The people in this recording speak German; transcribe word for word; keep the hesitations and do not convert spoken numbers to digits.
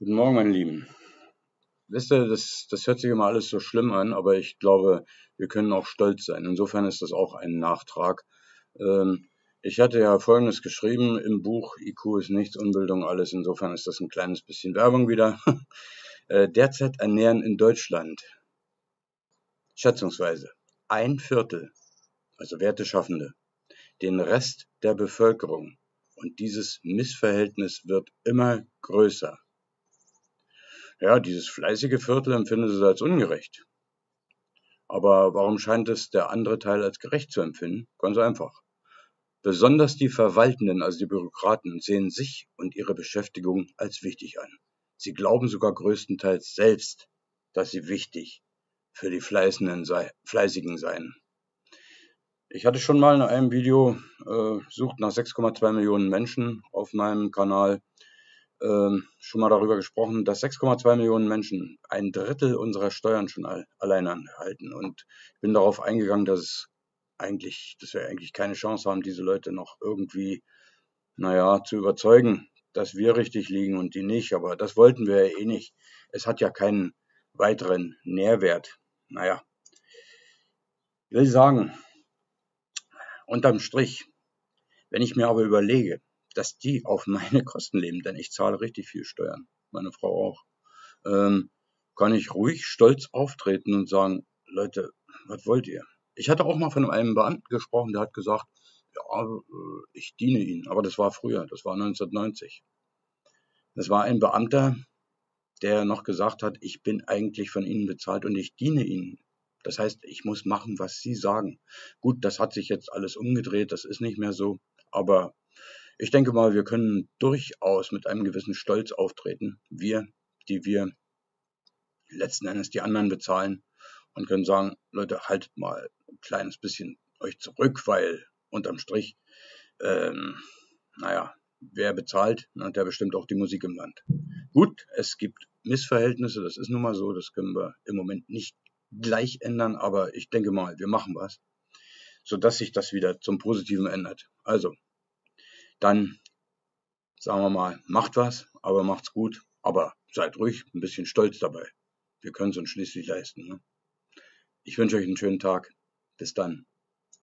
Guten Morgen, meine Lieben. Wisst ihr, das, das hört sich immer alles so schlimm an, aber ich glaube, wir können auch stolz sein. Insofern ist das auch ein Nachtrag. Ähm, ich hatte ja Folgendes geschrieben im Buch: I Q ist nichts, Unbildung alles. Insofern ist das ein kleines bisschen Werbung wieder. äh, derzeit ernähren in Deutschland schätzungsweise ein Viertel, also Werteschaffende, den Rest der Bevölkerung. Und dieses Missverhältnis wird immer größer. Ja, dieses fleißige Viertel empfindet es als ungerecht. Aber warum scheint es der andere Teil als gerecht zu empfinden? Ganz einfach. Besonders die Verwaltenden, also die Bürokraten, sehen sich und ihre Beschäftigung als wichtig an. Sie glauben sogar größtenteils selbst, dass sie wichtig für die Fleißenden sei, Fleißigen seien. Ich hatte schon mal in einem Video äh, sucht nach sechs Komma zwei Millionen Menschen auf meinem Kanal äh, schon mal darüber gesprochen, dass sechs Komma zwei Millionen Menschen ein Drittel unserer Steuern schon all, alleine erhalten. Und ich bin darauf eingegangen, dass es eigentlich, dass wir eigentlich keine Chance haben, diese Leute noch irgendwie, naja, zu überzeugen, dass wir richtig liegen und die nicht. Aber das wollten wir ja eh nicht. Es hat ja keinen weiteren Nährwert. Naja, ich will sagen, unterm Strich, wenn ich mir aber überlege, dass die auf meine Kosten leben, denn ich zahle richtig viel Steuern, meine Frau auch, ähm, kann ich ruhig stolz auftreten und sagen, Leute, was wollt ihr? Ich hatte auch mal von einem Beamten gesprochen, der hat gesagt, ja, ich diene Ihnen, aber das war früher, das war neunzehnhundertneunzig. Das war ein Beamter, der noch gesagt hat, ich bin eigentlich von Ihnen bezahlt und ich diene Ihnen. Das heißt, ich muss machen, was Sie sagen. Gut, das hat sich jetzt alles umgedreht, das ist nicht mehr so. Aber ich denke mal, wir können durchaus mit einem gewissen Stolz auftreten. Wir, die wir letzten Endes die anderen bezahlen und können sagen, Leute, haltet mal ein kleines bisschen euch zurück, weil unterm Strich, ähm, naja, wer bezahlt, der bestimmt auch die Musik im Land. Gut, es gibt Missverhältnisse, das ist nun mal so, das können wir im Moment nicht gleich ändern, aber ich denke mal, wir machen was, sodass sich das wieder zum Positiven ändert. Also, dann sagen wir mal, macht was, aber macht's gut, aber seid ruhig, ein bisschen stolz dabei. Wir können es uns schließlich leisten. Ne? Ich wünsche euch einen schönen Tag. Bis dann.